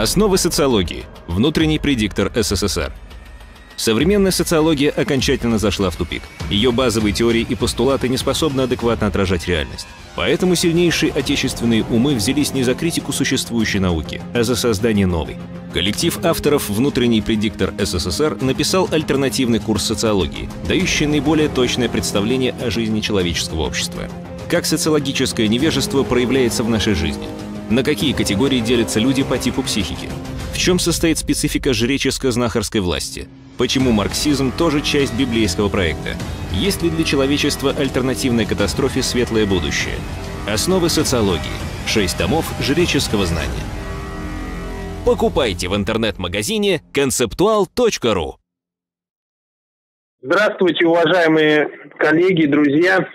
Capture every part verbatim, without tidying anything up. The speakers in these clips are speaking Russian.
Основы социологии. Внутренний предиктор СССР. Современная социология окончательно зашла в тупик. Ее базовые теории и постулаты не способны адекватно отражать реальность. Поэтому сильнейшие отечественные умы взялись не за критику существующей науки, а за создание новой. Коллектив авторов «Внутренний предиктор СССР» написал альтернативный курс социологии, дающий наиболее точное представление о жизни человеческого общества. Как социологическое невежество проявляется в нашей жизни? На какие категории делятся люди по типу психики? В чем состоит специфика жреческо-знахарской власти? Почему марксизм тоже часть библейского проекта? Есть ли для человечества альтернативной катастрофе светлое будущее? Основы социологии. Шесть томов жреческого знания. Покупайте в интернет-магазине концептуал точка ру. Здравствуйте, уважаемые коллеги, друзья.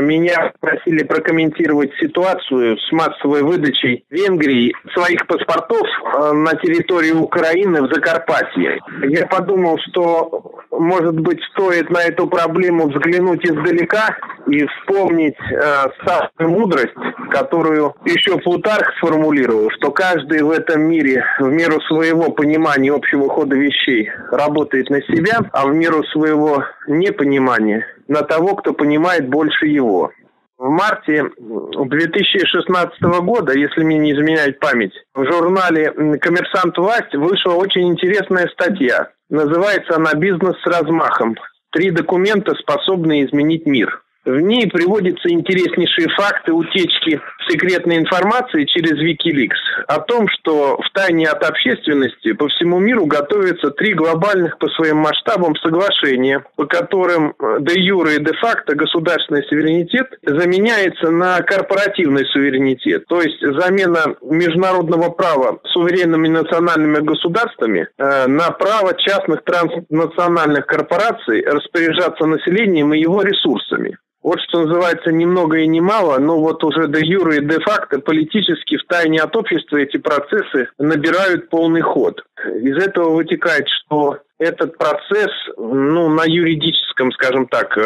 Меня просили прокомментировать ситуацию с массовой выдачей Венгрии своих паспортов на территории Украины в Закарпатье. Я подумал, что, может быть, стоит на эту проблему взглянуть издалека и вспомнить э, старую мудрость, которую еще Плутарх сформулировал, что каждый в этом мире в меру своего понимания общего хода вещей работает на себя, а в меру своего его непонимания на того, кто понимает больше его. В марте две тысячи шестнадцатого года, если мне не изменяет память, в журнале «Коммерсант власть» вышла очень интересная статья. Называется она «Бизнес с размахом. Три документа, способные изменить мир». В ней приводятся интереснейшие факты утечки секретной информации через Wikileaks о том, что втайне от общественности по всему миру готовятся три глобальных по своим масштабам соглашения, по которым де юре и де факто государственный суверенитет заменяется на корпоративный суверенитет. То есть замена международного права суверенными национальными государствами на право частных транснациональных корпораций распоряжаться населением и его ресурсами. Вот что называется ни много и ни мало, но вот уже де юре и де факто политически втайне от общества эти процессы набирают полный ход. Из этого вытекает, что этот процесс, ну, на юридическом, скажем так,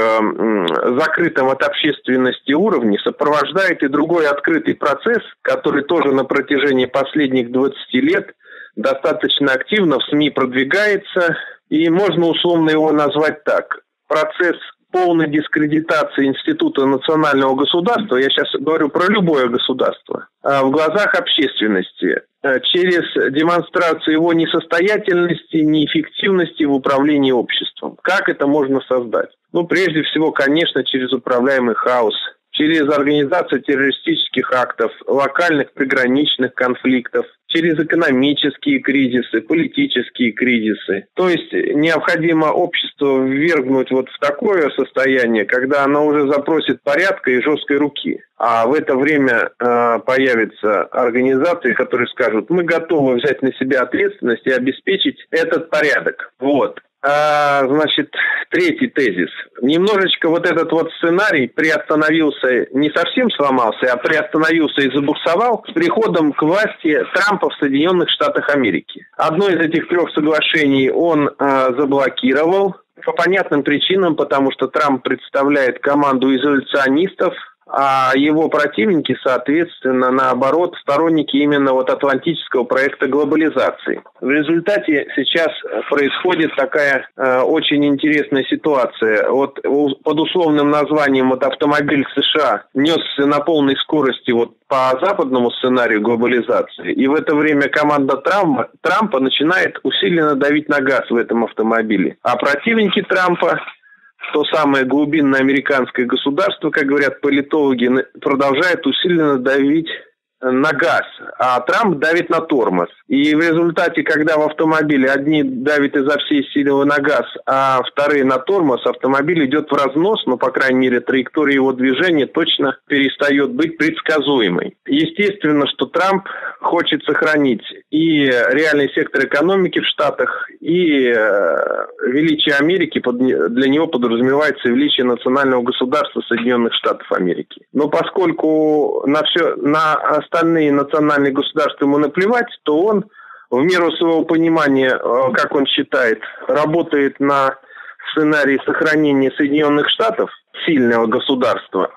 закрытом от общественности уровне сопровождает и другой открытый процесс, который тоже на протяжении последних двадцати лет достаточно активно в СМИ продвигается, и можно условно его назвать так. Процесс полной дискредитации института национального государства, я сейчас говорю про любое государство, в глазах общественности через демонстрацию его несостоятельности, неэффективности в управлении обществом. Как это можно создать? Ну, прежде всего, конечно, через управляемый хаос, через организацию террористических актов, локальных приграничных конфликтов, через экономические кризисы, политические кризисы. То есть необходимо общество ввергнуть вот в такое состояние, когда оно уже запросит порядка и жесткой руки. А в это время э, появятся организации, которые скажут, мы готовы взять на себя ответственность и обеспечить этот порядок. Вот. А, значит, третий тезис. Немножечко вот этот вот сценарий приостановился, не совсем сломался, а приостановился и забуксовал с приходом к власти Трампа в Соединенных Штатах Америки. Одно из этих трех соглашений он а, заблокировал по понятным причинам, потому что Трамп представляет команду изоляционистов, а его противники, соответственно, наоборот, сторонники именно вот атлантического проекта глобализации. В результате сейчас происходит такая э, очень интересная ситуация. Вот под условным названием вот автомобиль США несся на полной скорости вот по западному сценарию глобализации, и в это время команда Трампа, Трампа начинает усиленно давить на газ в этом автомобиле, а противники Трампа, то самое глубинное американское государство, как говорят политологи, продолжает усиленно давить на газ, а Трамп давит на тормоз. И в результате, когда в автомобиле одни давят изо всей силы на газ, а вторые на тормоз, автомобиль идет в разнос, но, по крайней мере, траектория его движения точно перестает быть предсказуемой. Естественно, что Трамп хочет сохранить и реальный сектор экономики в Штатах, и величие Америки, для него подразумевается величие национального государства Соединенных Штатов Америки. Но поскольку на все, на остальные национальные государства ему наплевать, то он, в меру своего понимания, как он считает, работает на сценарии сохранения Соединенных Штатов, сильного государства,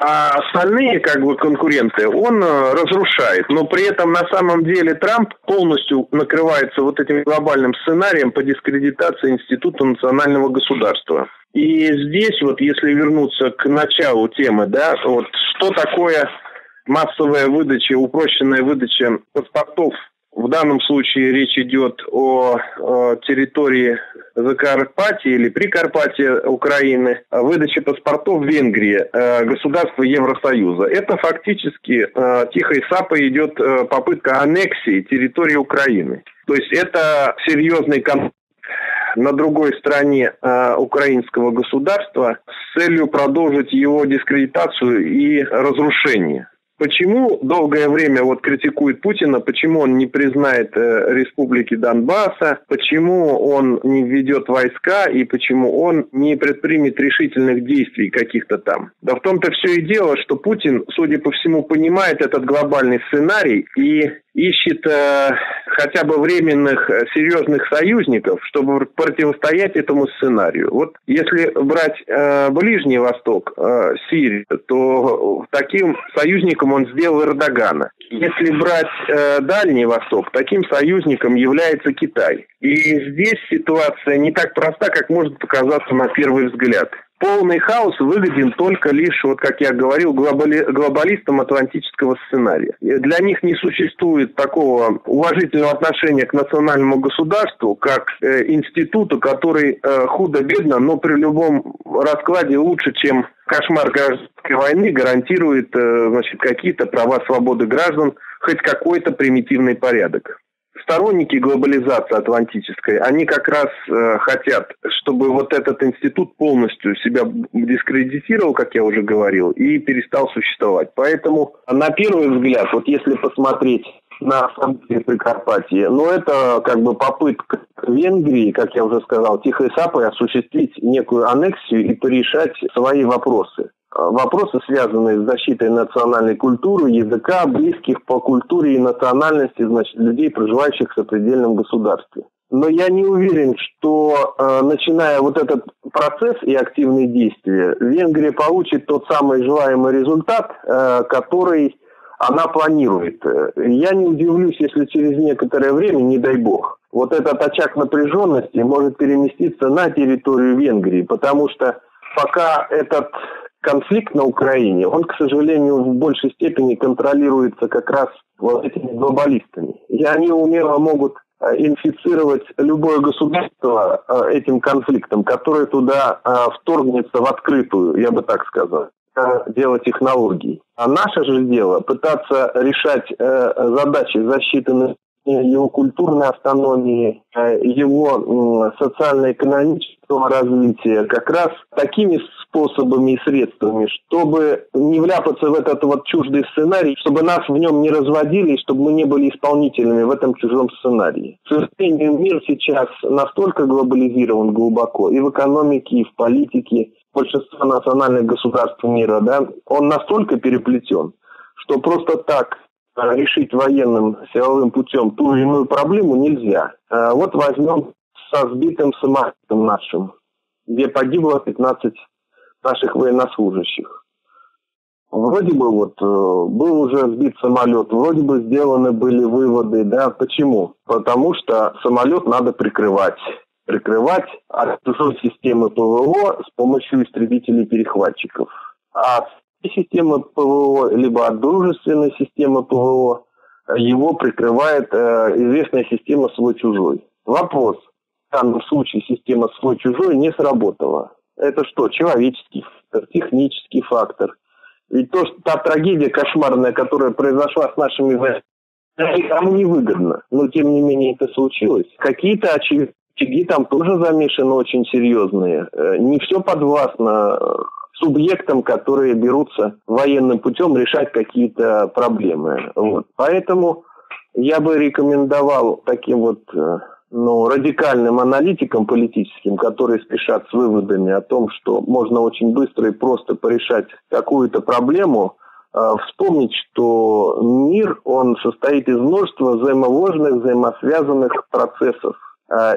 а остальные, как бы, конкуренты он разрушает. Но при этом на самом деле Трамп полностью накрывается вот этим глобальным сценарием по дискредитации института национального государства. И здесь вот, если вернуться к началу темы, да, вот что такое массовая выдача, упрощенная выдача паспортов? В данном случае речь идет о, о территории Закарпатья или Прикарпатья Украины, выдаче паспортов в Венгрии, э, государства Евросоюза. Это фактически э, тихой сапой идет э, попытка аннексии территории Украины. То есть это серьезный конфликт на другой стороне э, украинского государства с целью продолжить его дискредитацию и разрушение. Почему долгое время вот критикует Путина, почему он не признает э, республики Донбасса, почему он не введет войска и почему он не предпримет решительных действий каких-то там? Да в том-то все и дело, что Путин, судя по всему, понимает этот глобальный сценарий и ищет э, хотя бы временных серьезных союзников, чтобы противостоять этому сценарию. Вот если брать э, Ближний Восток, э, Сирию, то таким союзником он сделал Эрдогана. Если брать э, Дальний Восток, таким союзником является Китай. И здесь ситуация не так проста, как может показаться на первый взгляд. Полный хаос выгоден только лишь, вот как я говорил, глобали... глобалистам атлантического сценария. Для них не существует такого уважительного отношения к национальному государству, как э, институту, который э, худо-бедно, но при любом раскладе лучше, чем кошмар гражданской войны, гарантирует э, значит, какие-то права, свободы граждан, хоть какой-то примитивный порядок. Сторонники глобализации атлантической, они как раз э, хотят, чтобы вот этот институт полностью себя дискредитировал, как я уже говорил, и перестал существовать. Поэтому, на первый взгляд, вот если посмотреть на события Прикарпатья, ну это как бы попытка Венгрии, как я уже сказал, тихой сапой осуществить некую аннексию и порешать свои вопросы. Вопросы, связанные с защитой национальной культуры, языка, близких по культуре и национальности, значит, людей, проживающих в сопредельном государстве. Но я не уверен, что э, начиная вот этот процесс и активные действия, Венгрия получит тот самый желаемый результат, э, который она планирует. Я не удивлюсь, если через некоторое время, не дай бог, вот этот очаг напряженности может переместиться на территорию Венгрии, потому что пока этот конфликт на Украине, он, к сожалению, в большей степени контролируется как раз вот этими глобалистами. И они умело могут инфицировать любое государство этим конфликтом, которое туда вторгнется в открытую, я бы так сказал, дело технологий. А наше же дело пытаться решать задачи защиты населения, его культурной автономии, его социально-экономического развития как раз такими способами и средствами, чтобы не вляпаться в этот вот чуждый сценарий, чтобы нас в нем не разводили, и чтобы мы не были исполнителями в этом чужом сценарии. К сожалению, мир сейчас настолько глобализирован глубоко и в экономике, и в политике, большинство национальных государств мира, да, он настолько переплетен, что просто так решить военным силовым путем ту или иную проблему нельзя. Вот возьмем со сбитым самолетом нашим, где погибло пятнадцать наших военнослужащих. Вроде бы вот был уже сбит самолет, вроде бы сделаны были выводы, да, почему? Потому что самолет надо прикрывать. Прикрывать от чужой системы ПВО с помощью истребителей-перехватчиков. А системы ПВО, либо от дружественной системы ПВО, его прикрывает э, известная система свой-чужой. Вопрос. В данном случае система свой-чужой не сработала. Это что? Человеческий фактор, технический фактор. Ведь то, что, та трагедия кошмарная, которая произошла с нашими военными, кому невыгодно. Но, тем не менее, это случилось. Какие-то очаги там тоже замешаны очень серьезные. Не все подвластно субъектам, которые берутся военным путем решать какие-то проблемы. Вот. Поэтому я бы рекомендовал таким вот ну, радикальным аналитикам политическим, которые спешат с выводами о том, что можно очень быстро и просто порешать какую-то проблему, вспомнить, что мир, он состоит из множества взаимовложенных, взаимосвязанных процессов.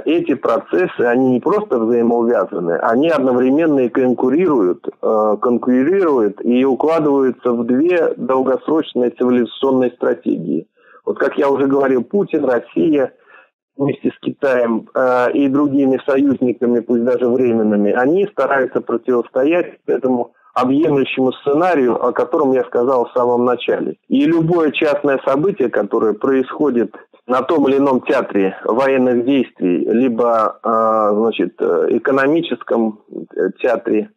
эти процессы, они не просто взаимоувязаны, они одновременно и конкурируют, конкурируют и укладываются в две долгосрочные цивилизационные стратегии. Вот как я уже говорил, Путин, Россия вместе с Китаем и другими союзниками, пусть даже временными, они стараются противостоять этому объемлющему сценарию, о котором я сказал в самом начале. И любое частное событие, которое происходит на том или ином театре военных действий, либо э, значит, экономическом театре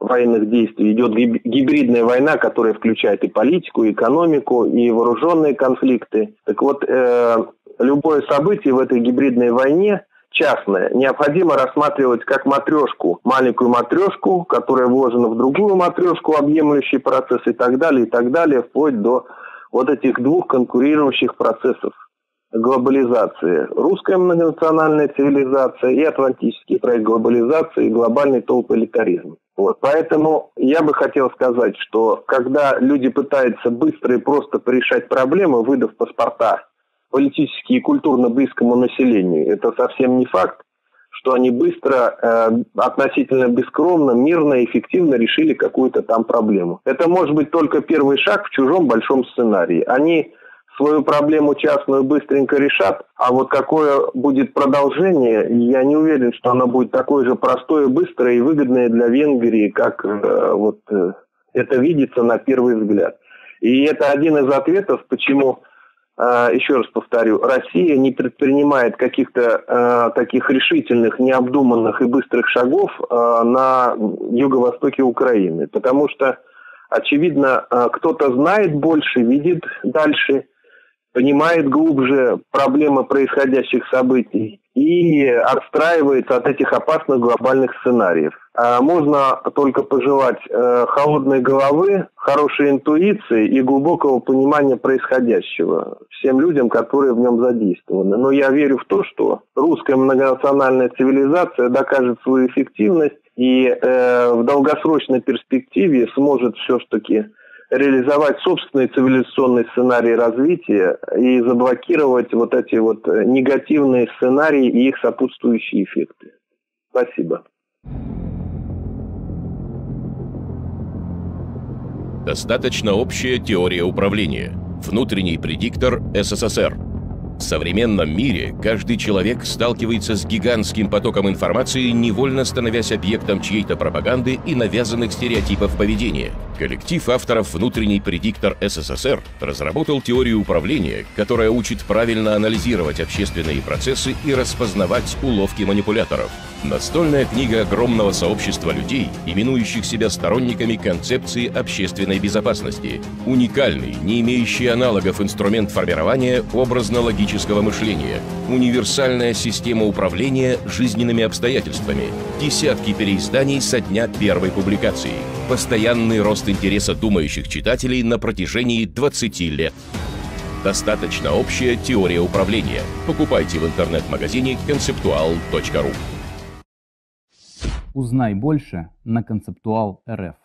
военных действий, идет гибридная война, которая включает и политику, и экономику, и вооруженные конфликты. Так вот, э, любое событие в этой гибридной войне, частное, необходимо рассматривать как матрешку, маленькую матрешку, которая вложена в другую матрешку, объемлющий процесс и так далее, и так далее, вплоть до вот этих двух конкурирующих процессов глобализации. Русская многонациональная цивилизация и атлантический проект глобализации, и глобальный толполитаризм. Вот. Поэтому я бы хотел сказать, что когда люди пытаются быстро и просто порешать проблемы, выдав паспорта политически и культурно близкому населению, это совсем не факт, что они быстро, э, относительно бескромно, мирно и эффективно решили какую-то там проблему. Это может быть только первый шаг в чужом большом сценарии. Они свою проблему частную быстренько решат, а вот какое будет продолжение, я не уверен, что оно будет такое же простое, быстрое и выгодное для Венгрии, как э, вот, э, это видится на первый взгляд. И это один из ответов, почему, еще раз повторю, Россия не предпринимает каких-то э, таких решительных, необдуманных и быстрых шагов э, на юго-востоке Украины. Потому что, очевидно, э, кто-то знает больше, видит дальше, понимает глубже проблемы происходящих событий и отстраивается от этих опасных глобальных сценариев. Можно только пожелать холодной головы, хорошей интуиции и глубокого понимания происходящего всем людям, которые в нем задействованы. Но я верю в то, что русская многонациональная цивилизация докажет свою эффективность и в долгосрочной перспективе сможет все-таки реализовать собственный цивилизационный сценарий развития и заблокировать вот эти вот негативные сценарии и их сопутствующие эффекты. Спасибо. Достаточно общая теория управления. Внутренний предиктор СССР. В современном мире каждый человек сталкивается с гигантским потоком информации, невольно становясь объектом чьей-то пропаганды и навязанных стереотипов поведения. Коллектив авторов «Внутренний предиктор СССР» разработал теорию управления, которая учит правильно анализировать общественные процессы и распознавать уловки манипуляторов. Настольная книга огромного сообщества людей, именующих себя сторонниками концепции общественной безопасности. Уникальный, не имеющий аналогов инструмент формирования образно-логического мышления. Универсальная система управления жизненными обстоятельствами. Десятки переизданий со дня первой публикации. Постоянный рост интереса думающих читателей на протяжении двадцати лет. Достаточно общая теория управления. Покупайте в интернет-магазине концептуал точка ру. Узнай больше на концептуал точка рф.